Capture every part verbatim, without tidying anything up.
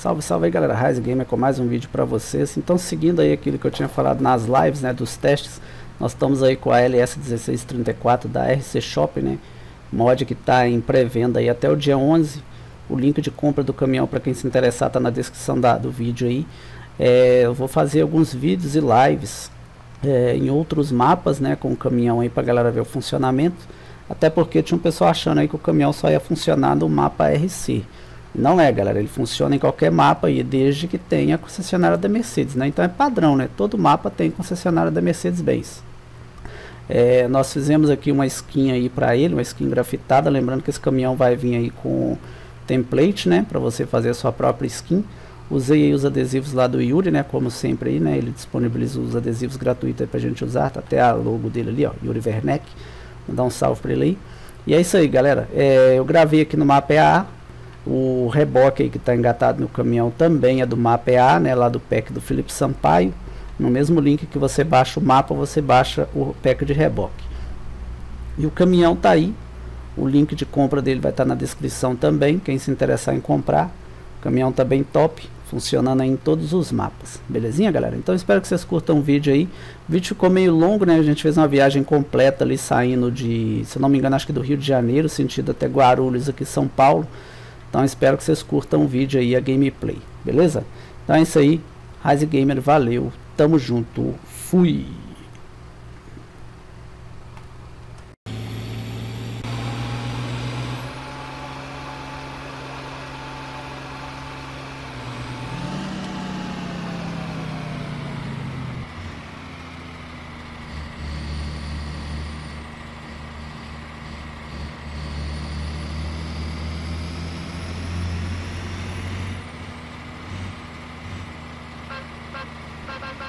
Salve, salve aí galera, Ryse Gamer com mais um vídeo para vocês. Então, seguindo aí aquilo que eu tinha falado nas lives, né, dos testes, nós estamos aí com a L S um seis três quatro da R C Shop, né, mod que está em pré-venda aí até o dia onze. O link de compra do caminhão para quem se interessar tá na descrição da, do vídeo aí. É, eu vou fazer alguns vídeos e lives é, em outros mapas, né, com o caminhão aí para galera ver o funcionamento, até porque tinha um pessoal achando aí que o caminhão só ia funcionar no mapa R C. Não é, galera, ele funciona em qualquer mapa e desde que tenha a concessionária da Mercedes, né? Então é padrão, né? Todo mapa tem concessionária da Mercedes-Benz. É, nós fizemos aqui uma skin aí para ele, uma skin grafitada, lembrando que esse caminhão vai vir aí com template, né, para você fazer a sua própria skin. Usei aí os adesivos lá do Yuri, né, como sempre aí, né, ele disponibiliza os adesivos gratuitos aí pra gente usar, tá até a logo dele ali, ó, Yuri Werneck. Vou dar um salve para ele aí. E é isso aí, galera. É, eu gravei aqui no mapa E A A. O reboque aí que está engatado no caminhão também é do mapa E A A, né, lá do pack do Felipe Sampaio. No mesmo link que você baixa o mapa, você baixa o pack de reboque. E o caminhão tá aí. O link de compra dele vai estar tá na descrição também, quem se interessar em comprar. O caminhão tá bem top, funcionando aí em todos os mapas. Belezinha, galera? Então espero que vocês curtam o vídeo aí. O vídeo ficou meio longo, né? A gente fez uma viagem completa ali, saindo de, se eu não me engano, acho que do Rio de Janeiro, sentido até Guarulhos, aqui em São Paulo. Então espero que vocês curtam o vídeo aí, a gameplay, beleza? Então é isso aí, Ryse Gamer, valeu, tamo junto, fui! Bye.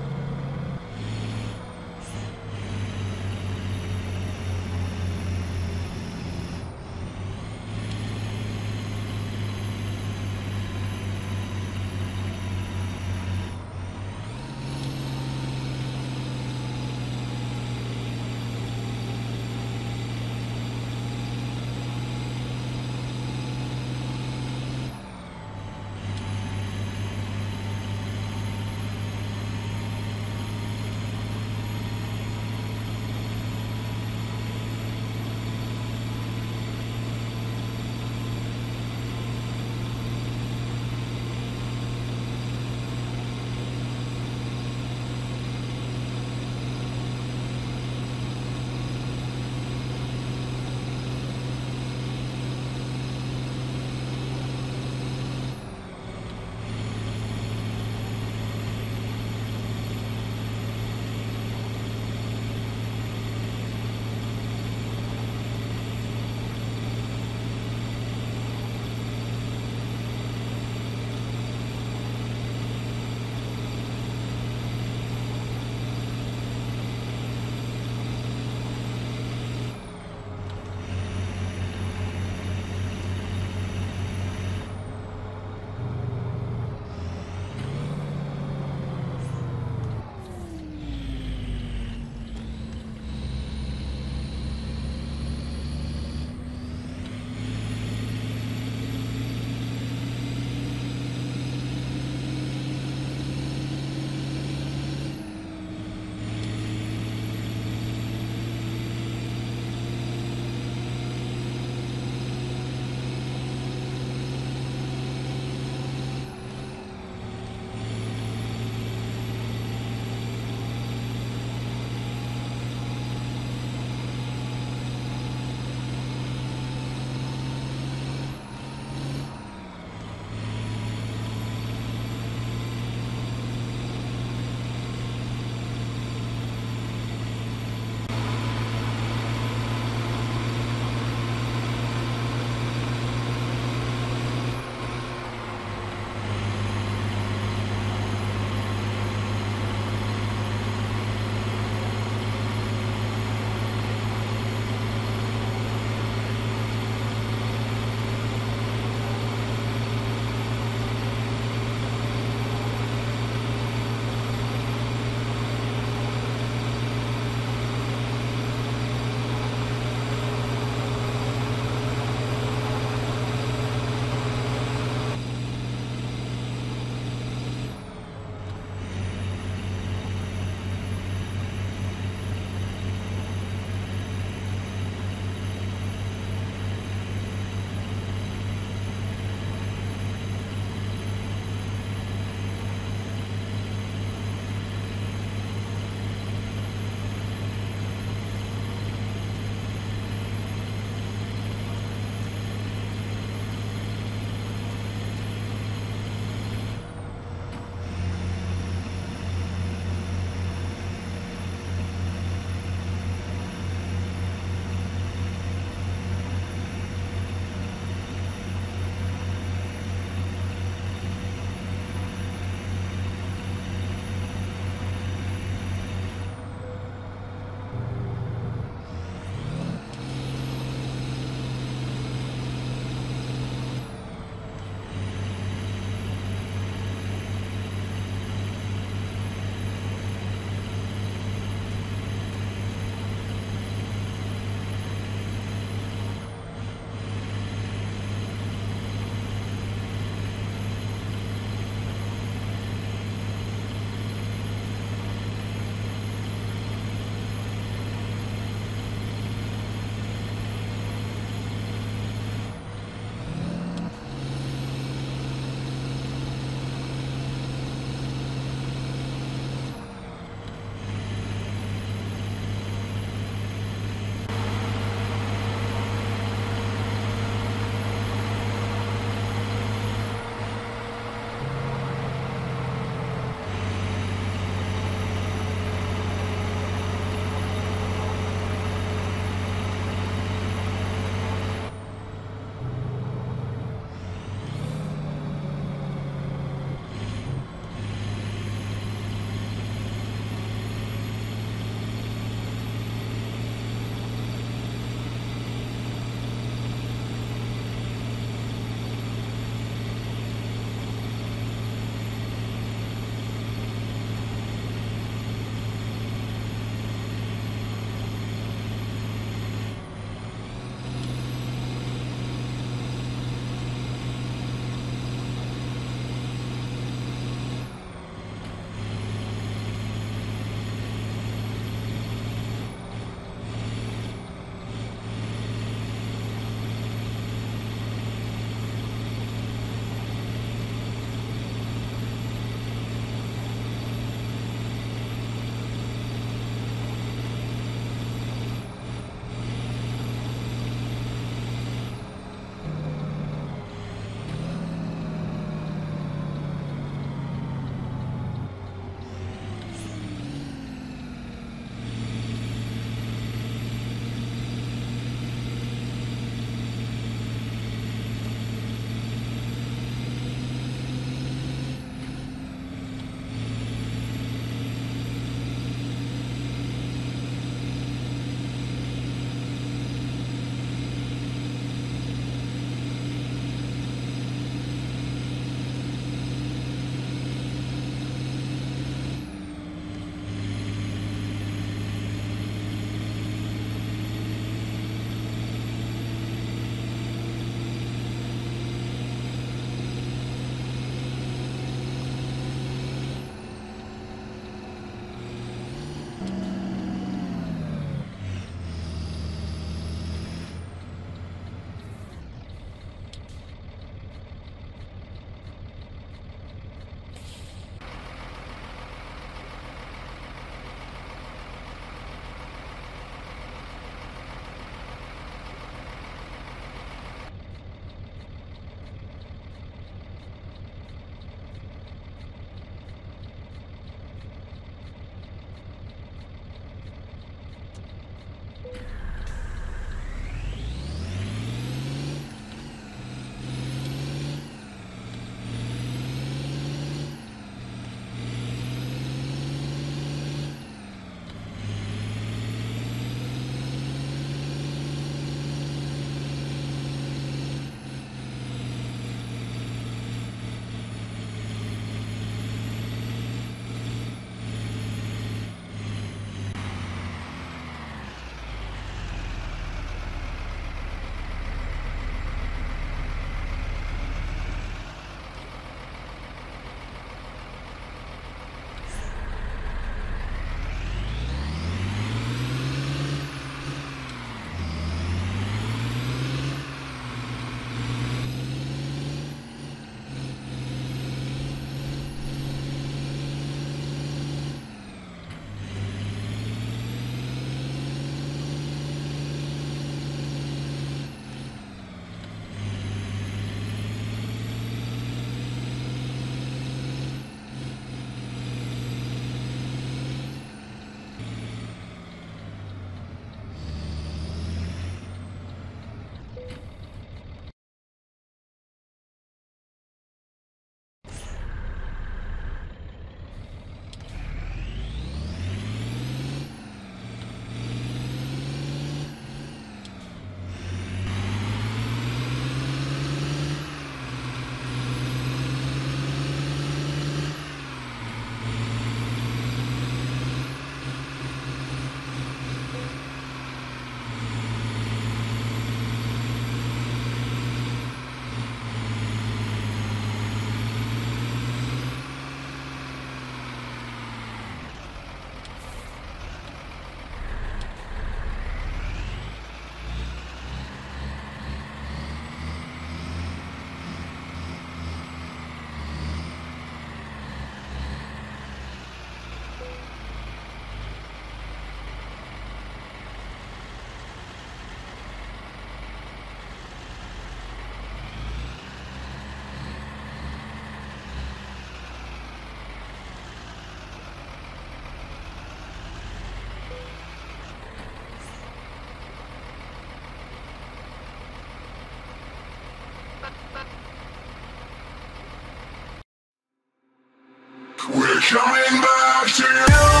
Coming back to you.